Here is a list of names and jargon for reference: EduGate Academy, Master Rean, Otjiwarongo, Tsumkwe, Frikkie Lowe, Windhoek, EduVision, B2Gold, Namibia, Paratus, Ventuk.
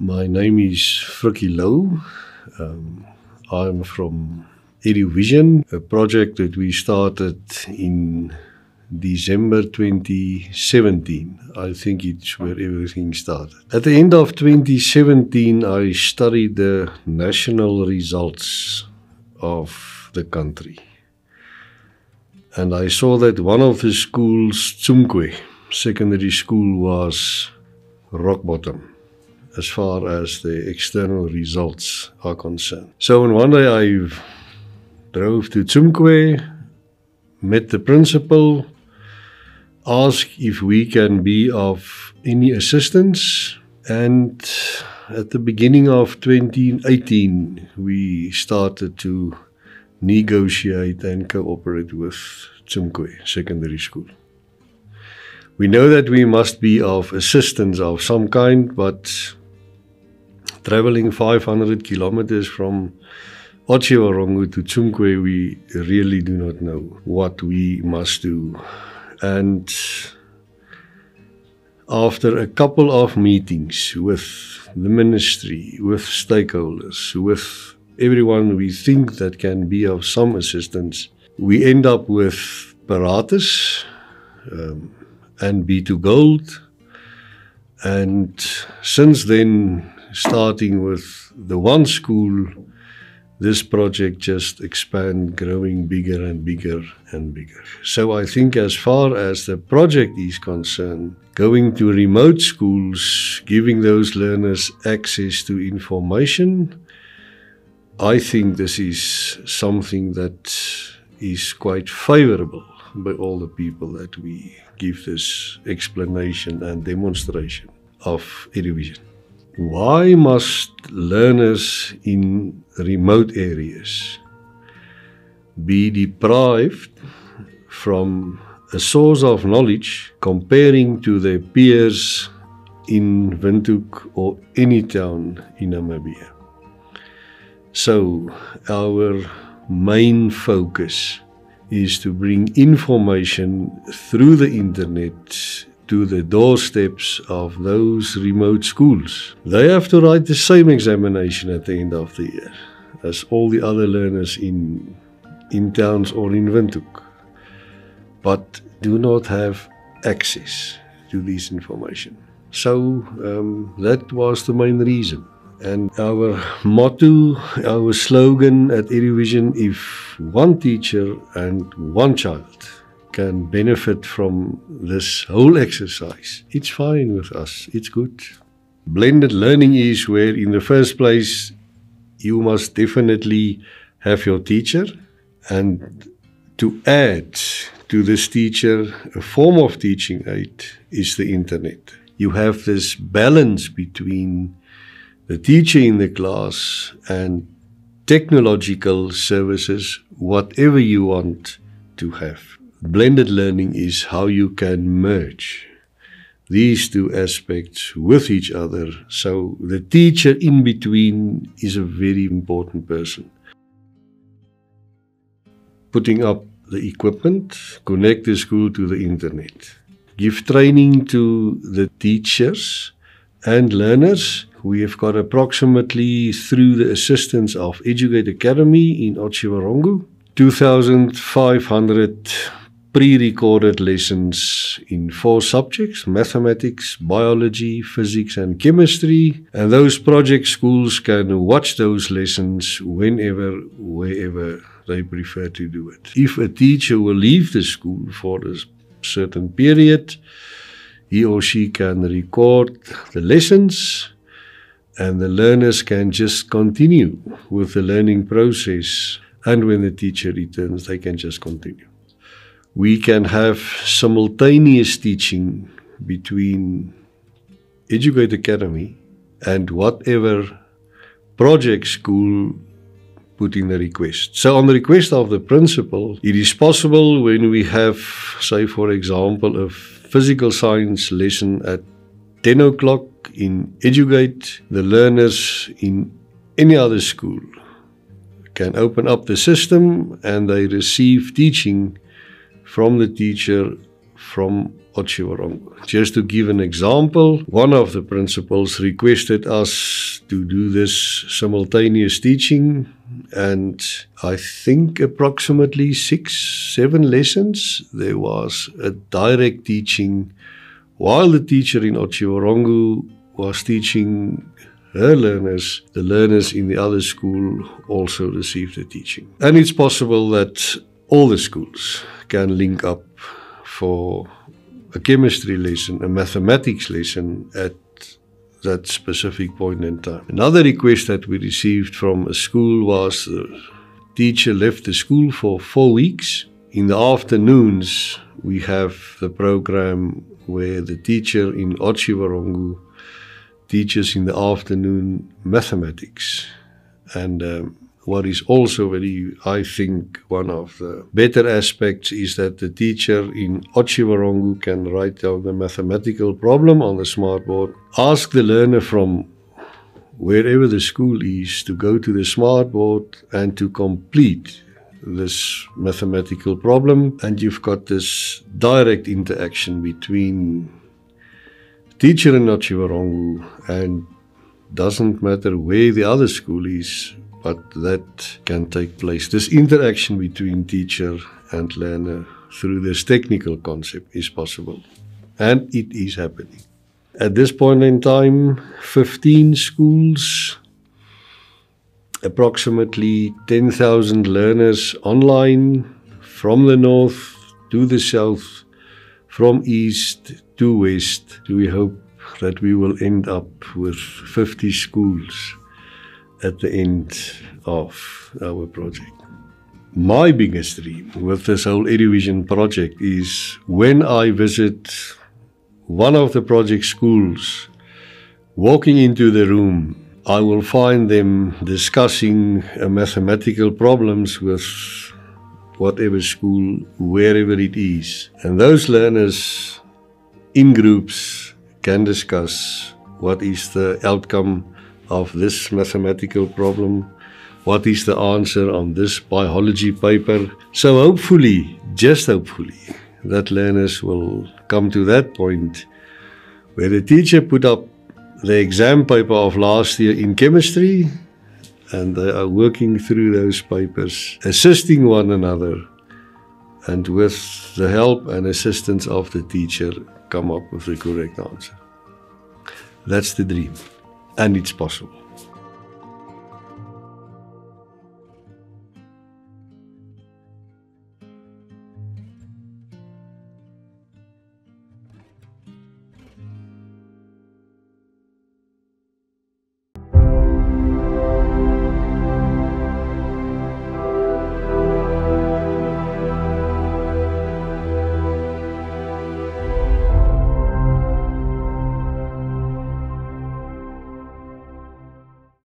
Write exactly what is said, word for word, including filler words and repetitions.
My name is Frikkie Lowe. Um, I'm from EduVision, a project that we started in December twenty seventeen. I think it's where everything started. At the end of twenty seventeen, I studied the national results of the country. And I saw that one of the schools, Tsumkwe secondary school, was rock bottom as far as the external results are concerned. So on one day I drove to Tsumkwe, met the principal, asked if we can be of any assistance, and at the beginning of twenty eighteen we started to negotiate and cooperate with Tsumkwe secondary school. We know that we must be of assistance of some kind, but traveling five hundred kilometers from Otjiwarongo to Tsumkwe, we really do not know what we must do. And after a couple of meetings with the ministry, with stakeholders, with everyone we think that can be of some assistance, we end up with Paratus um, and B two Gold. And since then, starting with the one school, this project just expand, growing bigger and bigger and bigger. So I think as far as the project is concerned, going to remote schools, giving those learners access to information, I think this is something that is quite favorable by all the people that we give this explanation and demonstration of EduVision. Why must learners in remote areas be deprived from a source of knowledge comparing to their peers in Windhoek or any town in Namibia? So our main focus is to bring information through the internet to the doorsteps of those remote schools. They have to write the same examination at the end of the year as all the other learners in, in towns or in Ventuk, but do not have access to this information. So um, that was the main reason. And our motto, our slogan at EduVision, if one teacher and one child can benefit from this whole exercise, it's fine with us, it's good. Blended learning is where, in the first place, you must definitely have your teacher, and to add to this teacher a form of teaching aid is the internet. You have this balance between the teacher in the class and technological services, whatever you want to have. Blended learning is how you can merge these two aspects with each other. So the teacher in between is a very important person. Putting up the equipment, connect the school to the internet. Give training to the teachers and learners. We have got approximately, through the assistance of EduGate Academy in Otjiwarongo, two thousand five hundred pre-recorded lessons in four subjects: mathematics, biology, physics and chemistry. And those project schools can watch those lessons whenever, wherever they prefer to do it. If a teacher will leave the school for a certain period, he or she can record the lessons, and the learners can just continue with the learning process. And when the teacher returns, they can just continue. We can have simultaneous teaching between EduGate Academy and whatever project school put in the request. So on the request of the principal, it is possible when we have, say for example, a physical science lesson at ten o'clock in EduGate, the learners in any other school can open up the system and they receive teaching from the teacher from Otjiwarongo. Just to give an example, one of the principals requested us to do this simultaneous teaching, and I think approximately six, seven lessons, there was a direct teaching while the teacher in Otjiwarongo was teaching her learners. The learners in the other school also received the teaching. And it's possible that all the schools can link up for a chemistry lesson, a mathematics lesson at that specific point in time. Another request that we received from a school was the teacher left the school for four weeks. In the afternoons, we have the program where the teacher in Otjiwarongo teaches in the afternoon mathematics. And um, what is also very, I think, one of the better aspects is that the teacher in Otjiwarongo can write down the mathematical problem on the smartboard, ask the learner from wherever the school is to go to the smartboard and to complete this mathematical problem. And you've got this direct interaction between teacher in Otjiwarongo, and doesn't matter where the other school is, but that can take place. This interaction between teacher and learner through this technical concept is possible, and it is happening. At this point in time, fifteen schools, approximately ten thousand learners online, from the north to the south, from east to west. We hope that we will end up with fifty schools at the end of our project. My biggest dream with this whole EduVision project is when I visit one of the project schools, walking into the room, I will find them discussing uh, mathematical problems with whatever school, wherever it is. And those learners in groups can discuss what is the outcome of this mathematical problem, what is the answer on this biology paper. So hopefully, just hopefully, that learners will come to that point where the teacher put up the exam paper of last year in chemistry, and they are working through those papers, assisting one another, and with the help and assistance of the teacher, come up with the correct answer. That's the dream. And it's possible.